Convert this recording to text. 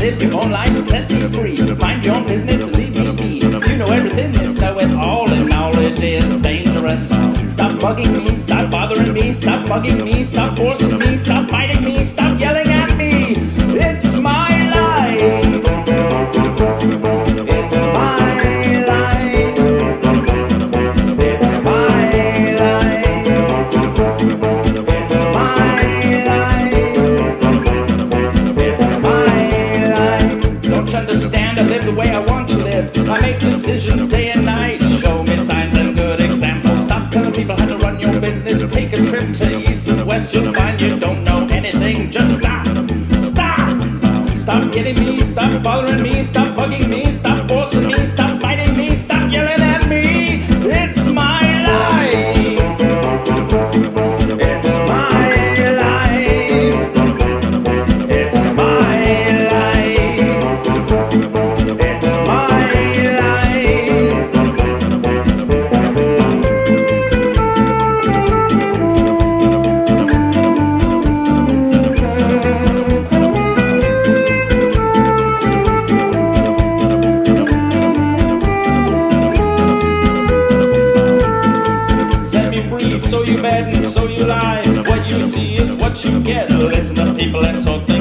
Live your own life and set me free. Mind your own business and leave me be. You know everything, just know it all, and knowledge is dangerous. Stop bugging me, stop bothering me, stop bugging me, stop forcing me, stop fighting me, stop yelling at me. It's my life. It's my life. It's my life. It's my life. I make decisions day and night. Show me signs and good examples. Stop telling people how to run your business. Take a trip to east and west. You'll find you don't know anything. Just stop. Stop. Stop getting me. Stop bothering me. Stop bugging me. Stop forcing me. Stop fighting me. Stop yelling at me. It's my life. It's my life. It's my life. So you lie, what you see is what you get. Listen to people and so